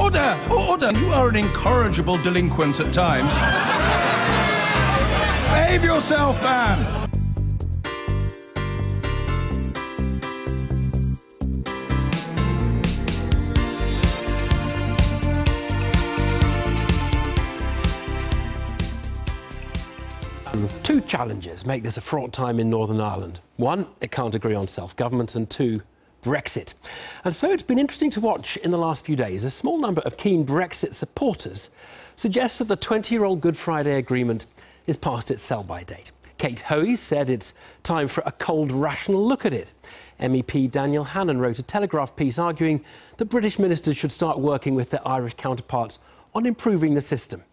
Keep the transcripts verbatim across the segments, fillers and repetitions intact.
Order! Order! You are an incorrigible delinquent at times. Behave yourself, man! Two challenges make this a fraught time in Northern Ireland. One, it can't agree on self-government, and two, Brexit. And so it's been interesting to watch in the last few days. A small number of keen Brexit supporters suggest that the twenty-year-old Good Friday Agreement is past its sell-by date. Kate Hoey said it's time for a cold, rational look at it. M E P Daniel Hannan wrote a Telegraph piece arguing that British ministers should start working with their Irish counterparts on improving the system.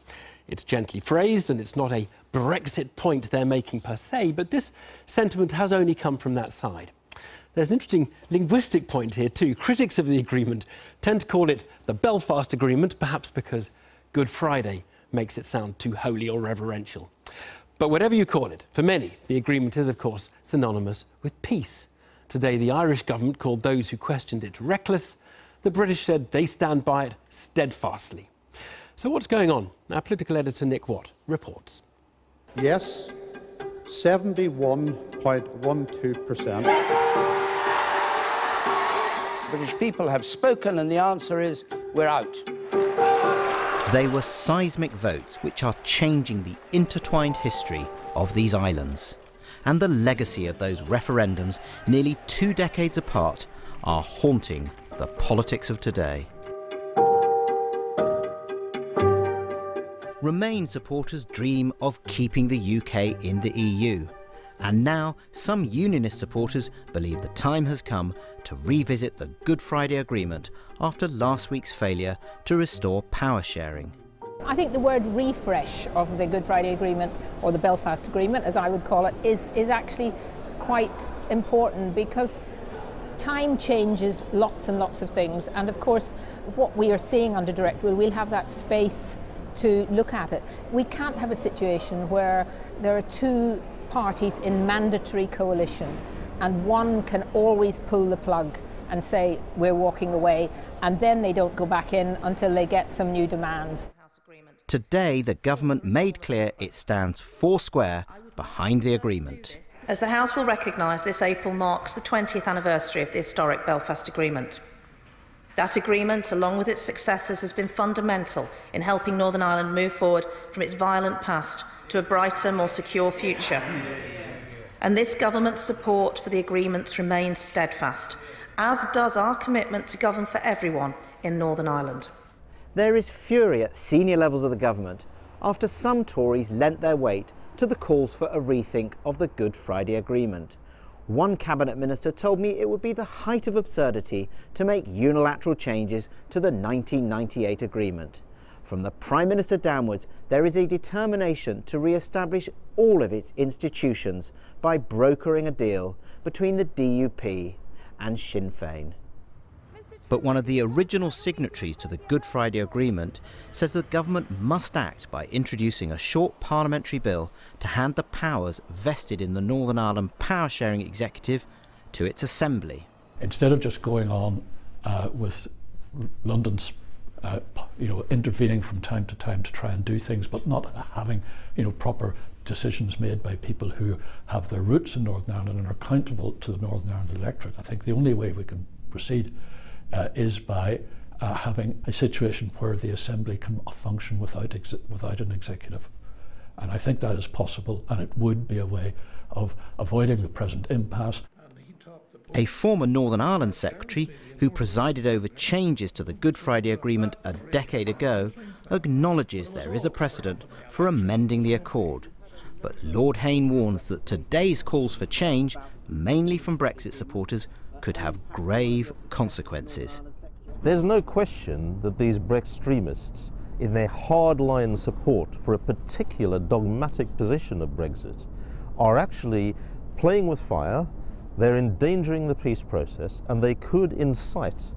It's gently phrased, and it's not a Brexit point they're making per se, but this sentiment has only come from that side. There's an interesting linguistic point here too. Critics of the agreement tend to call it the Belfast Agreement, perhaps because Good Friday makes it sound too holy or reverential. But whatever you call it, for many, the agreement is, of course, synonymous with peace. Today, the Irish government called those who questioned it reckless. The British said they stand by it steadfastly. So what's going on? Our political editor, Nick Watt, reports. Yes, seventy-one point one two percent. British people have spoken, and the answer is, we're out. They were seismic votes which are changing the intertwined history of these islands. And the legacy of those referendums, nearly two decades apart, are haunting the politics of today. Remain supporters dream of keeping the U K in the E U. And now, some unionist supporters believe the time has come to revisit the Good Friday Agreement after last week's failure to restore power sharing. I think the word refresh of the Good Friday Agreement, or the Belfast Agreement, as I would call it, is, is actually quite important, because time changes lots and lots of things. And of course, what we are seeing under direct rule, we'll have that space to look at it. We can't have a situation where there are two parties in mandatory coalition and one can always pull the plug and say we're walking away, and then they don't go back in until they get some new demands. Today the government made clear it stands foursquare behind the agreement. As the House will recognise, this April marks the twentieth anniversary of the historic Belfast Agreement. That agreement, along with its successors, has been fundamental in helping Northern Ireland move forward from its violent past to a brighter, more secure future. And this government's support for the agreements remains steadfast, as does our commitment to govern for everyone in Northern Ireland. There is fury at senior levels of the government after some Tories lent their weight to the calls for a rethink of the Good Friday Agreement. One cabinet minister told me it would be the height of absurdity to make unilateral changes to the nineteen ninety-eight agreement. From the Prime Minister downwards, there is a determination to re-establish all of its institutions by brokering a deal between the D U P and Sinn Féin. But one of the original signatories to the Good Friday Agreement says the government must act by introducing a short parliamentary bill to hand the powers vested in the Northern Ireland power-sharing executive to its assembly. Instead of just going on uh, with London's Uh, you know, intervening from time to time to try and do things, but not having, you know, proper decisions made by people who have their roots in Northern Ireland and are accountable to the Northern Ireland electorate. I think the only way we can proceed uh, is by uh, having a situation where the Assembly can function without, ex without an executive. And I think that is possible, and it would be a way of avoiding the present impasse. A former Northern Ireland secretary, who presided over changes to the Good Friday Agreement a decade ago, acknowledges there is a precedent for amending the accord. But Lord Hain warns that today's calls for change, mainly from Brexit supporters, could have grave consequences. There's no question that these Brextremists, in their hardline support for a particular dogmatic position of Brexit, are actually playing with fire. They're endangering the peace process, and they could incite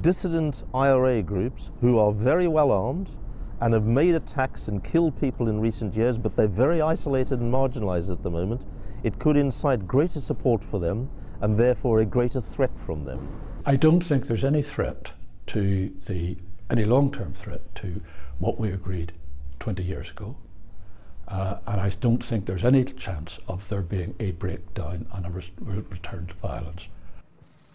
dissident I R A groups who are very well armed and have made attacks and killed people in recent years, but they're very isolated and marginalized at the moment. It could incite greater support for them, and therefore a greater threat from them. I don't think there's any threat to the any long-term threat to what we agreed twenty years ago. Uh, and I don't think there's any chance of there being a breakdown and a re return to violence.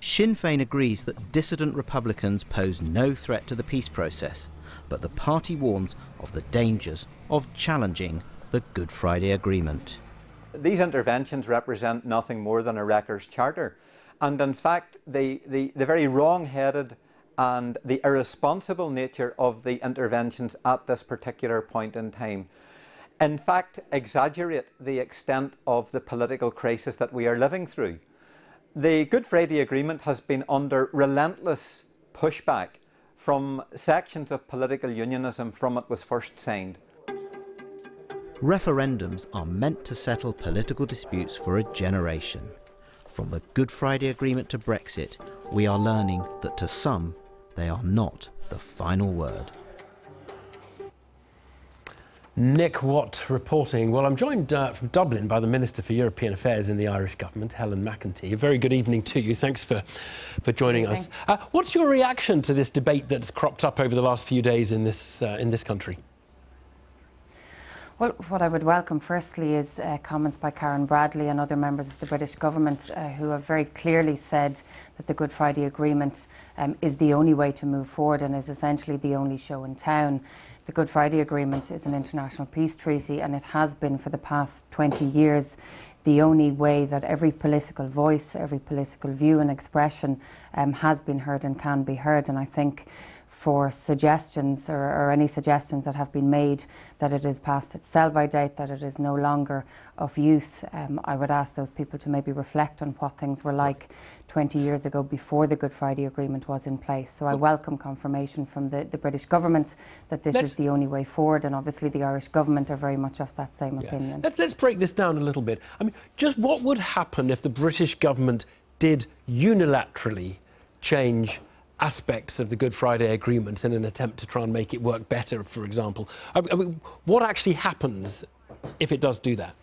Sinn Féin agrees that dissident Republicans pose no threat to the peace process, but the party warns of the dangers of challenging the Good Friday Agreement. These interventions represent nothing more than a wrecker's charter, and in fact the, the, the very wrong-headed and the irresponsible nature of the interventions at this particular point in time in fact exaggerate the extent of the political crisis that we are living through. The Good Friday Agreement has been under relentless pushback from sections of political unionism from it was first signed. Referendums are meant to settle political disputes for a generation. From the Good Friday Agreement to Brexit, we are learning that to some, they are not the final word. Nick Watt reporting. Well, I'm joined uh, from Dublin by the Minister for European Affairs in the Irish Government, Helen McEntee. A very good evening to you. Thanks for, for joining us. Uh, what's your reaction to this debate that's cropped up over the last few days in this, uh, in this country? Well, what I would welcome firstly is uh, comments by Karen Bradley and other members of the British government uh, who have very clearly said that the Good Friday Agreement um, is the only way to move forward and is essentially the only show in town. The Good Friday Agreement is an international peace treaty, and it has been for the past twenty years the only way that every political voice, every political view and expression um, has been heard and can be heard. And I think for suggestions or, or any suggestions that have been made that it is past its sell-by date, that it is no longer of use, um, I would ask those people to maybe reflect on what things were like twenty years ago before the Good Friday Agreement was in place. So I welcome confirmation from the, the British government that this let's is the only way forward, and obviously the Irish government are very much of that same yeah. opinion. Let's, let's break this down a little bit. I mean, just what would happen if the British government did unilaterally change aspects of the Good Friday Agreement in an attempt to try and make it work better, for example? I mean, what actually happens if it does do that?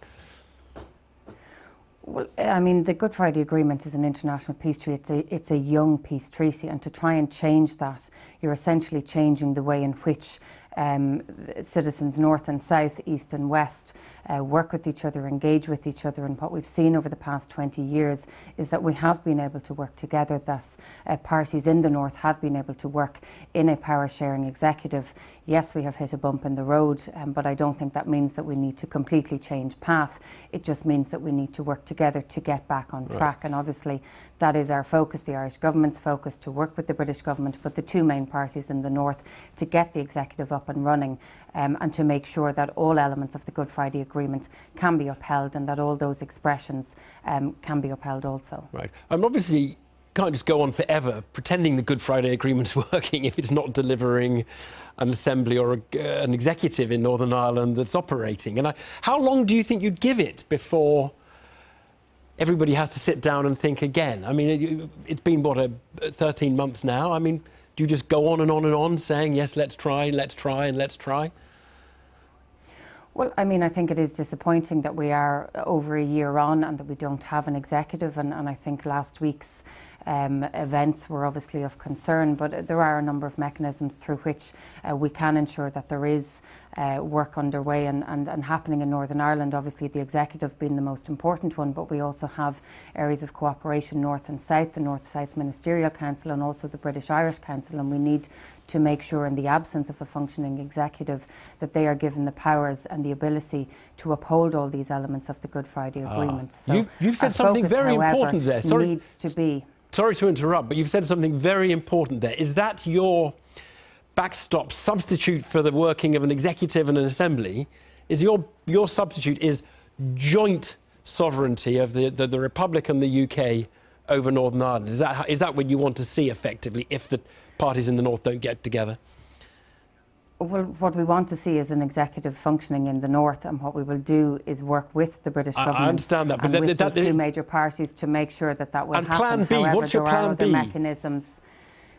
Well, I mean, the Good Friday Agreement is an international peace treaty. It's a, it's a young peace treaty, and to try and change that, you're essentially changing the way in which Um, citizens north and south, east and west uh, work with each other, engage with each other. And what we've seen over the past twenty years is that we have been able to work together, that uh, parties in the north have been able to work in a power sharing executive. Yes, we have hit a bump in the road, um, but I don't think that means that we need to completely change path. It just means that we need to work together to get back on right. track, and obviously that is our focus, the Irish government's focus, to work with the British government, but the two main parties in the north, to get the executive up and running um, and to make sure that all elements of the Good Friday Agreement can be upheld and that all those expressions um, can be upheld also. Right. Um, obviously, can't just go on forever pretending the Good Friday Agreement's working if it's not delivering an assembly or a, uh, an executive in Northern Ireland that's operating. And I, how long do you think you give it before everybody has to sit down and think again? I mean, it, it's been, what, a, thirteen months now? I mean, do you just go on and on and on saying, yes, let's try, let's try, and let's try? Well, I mean, I think it is disappointing that we are over a year on and that we don't have an executive. And, and I think last week's um, events were obviously of concern, but there are a number of mechanisms through which uh, we can ensure that there is Uh, work underway and, and, and happening in Northern Ireland, obviously the executive being the most important one, but we also have areas of cooperation north and south, the North-South Ministerial Council and also the British-Irish Council, and we need to make sure in the absence of a functioning executive that they are given the powers and the ability to uphold all these elements of the Good Friday Agreement. Ah, so you've, you've said something focus, very however, important there. Sorry, needs to be. Sorry to interrupt, but you've said something very important there. Is that your backstop substitute for the working of an executive and an assembly? Is your your substitute is joint sovereignty of the, the, the Republic and the U K over Northern Ireland? Is that, is that what you want to see effectively if the parties in the north don't get together? Well, what we want to see is an executive functioning in the north, and what we will do is work with the British I, government. I understand that, but and with that, that, two major parties to make sure that that will and happen. And Plan B, However, what's your there Plan B? Mechanisms.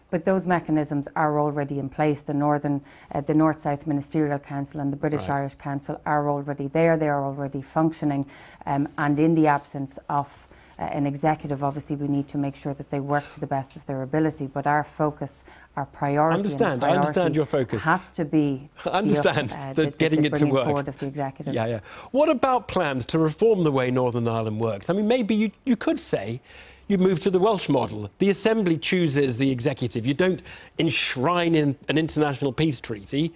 But those mechanisms are already in place. The Northern, uh, the North-South Ministerial Council and the British-Irish right. Council are already there. They are already functioning. Um, and in the absence of uh, an executive, obviously we need to make sure that they work to the best of their ability, but our focus, our priority, understand, and priority I understand your focus. has to be I understand the, uh, the, that getting the, the it to work. Forward of the executive. Yeah, yeah. What about plans to reform the way Northern Ireland works? I mean, maybe you, you could say you move to the Welsh model. The Assembly chooses the executive. You don't enshrine in an international peace treaty,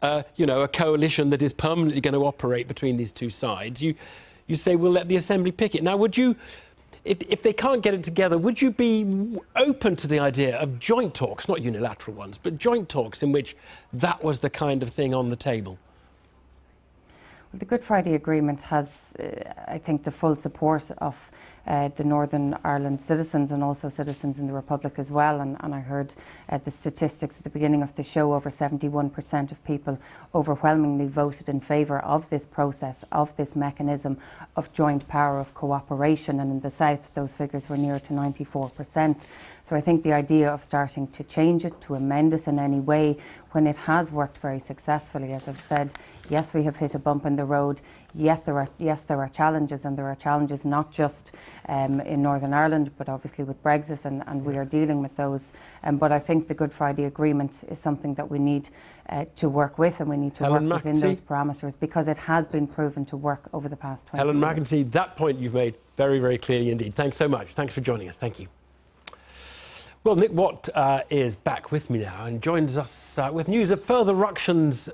uh, you know, a coalition that is permanently going to operate between these two sides. You, you say, we'll let the Assembly pick it. Now, would you, if, if they can't get it together, would you be open to the idea of joint talks, not unilateral ones, but joint talks in which that was the kind of thing on the table? The Good Friday Agreement has, uh, I think, the full support of uh, the Northern Ireland citizens and also citizens in the Republic as well. And, and I heard uh, the statistics at the beginning of the show, over seventy-one percent of people overwhelmingly voted in favour of this process, of this mechanism of joint power, of cooperation. And in the South, those figures were nearer to ninety-four percent. So I think the idea of starting to change it, to amend it in any way, when it has worked very successfully, as I've said, yes, we have hit a bump in the road, yet there are, yes, there are challenges, and there are challenges not just um, in Northern Ireland, but obviously with Brexit, and, and we are dealing with those. Um, but I think the Good Friday Agreement is something that we need uh, to work with, and we need to Helen work McEntee. within those parameters, because it has been proven to work over the past twenty Helen years. Helen McEntee, that point you've made very, very clearly indeed. Thanks so much. Thanks for joining us. Thank you. Well, Nick Watt uh, is back with me now and joins us uh, with news of further ructions,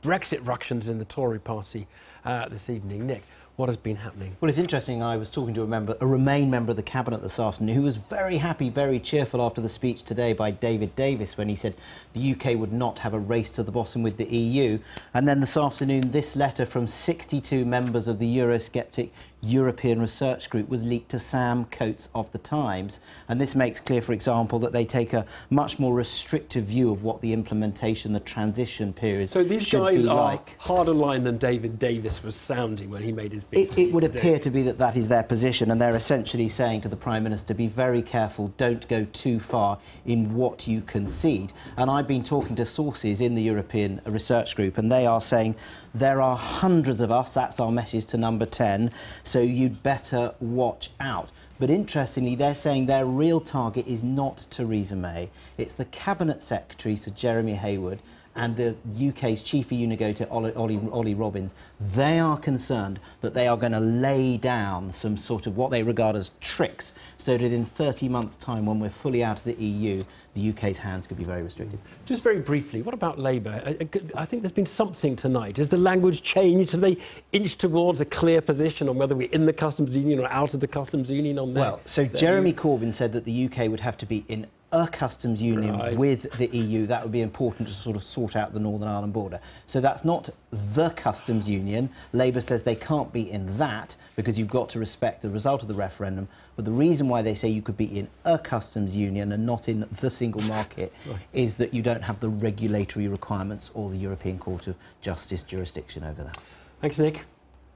Brexit ructions in the Tory party uh, this evening. Nick, what has been happening? Well, it's interesting. I was talking to a member, a Remain member of the Cabinet this afternoon, who was very happy, very cheerful after the speech today by David Davis, when he said the U K would not have a race to the bottom with the E U. And then this afternoon, this letter from sixty-two members of the Eurosceptic European Research Group was leaked to Sam Coates of The Times, and this makes clear, for example, that they take a much more restrictive view of what the implementation, the transition period should be like. So these guys are harder line than David Davis was sounding when he made his business. It, it would today. appear to be that that is their position, and they're essentially saying to the Prime Minister, be very careful, don't go too far in what you concede. And I've been talking to sources in the European Research Group, and they are saying there are hundreds of us, that's our message to number ten, so you'd better watch out. But interestingly, they're saying their real target is not Theresa May. It's the Cabinet Secretary, Sir Jeremy Heywood, and the U K's chief E U negotiator, Ollie, Ollie, Ollie Robbins. They are concerned that they are going to lay down some sort of what they regard as tricks, so that in thirty months' time, when we're fully out of the E U, the U K's hands could be very restricted. Just very briefly, what about Labour? I, I think there's been something tonight. Has the language changed? Have they inched towards a clear position on whether we're in the customs union or out of the customs union on that? Well, so their Jeremy Corbyn said that the U K would have to be in a customs union right. with the E U. That would be important to sort of sort out the Northern Ireland border. So that's not the customs union. Labour says they can't be in that because you've got to respect the result of the referendum. But the reason why they say you could be in a customs union and not in the single market right. is that you don't have the regulatory requirements or the European Court of Justice jurisdiction over that. Thanks, Nick.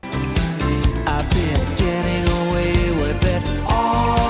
I've been getting away with it all.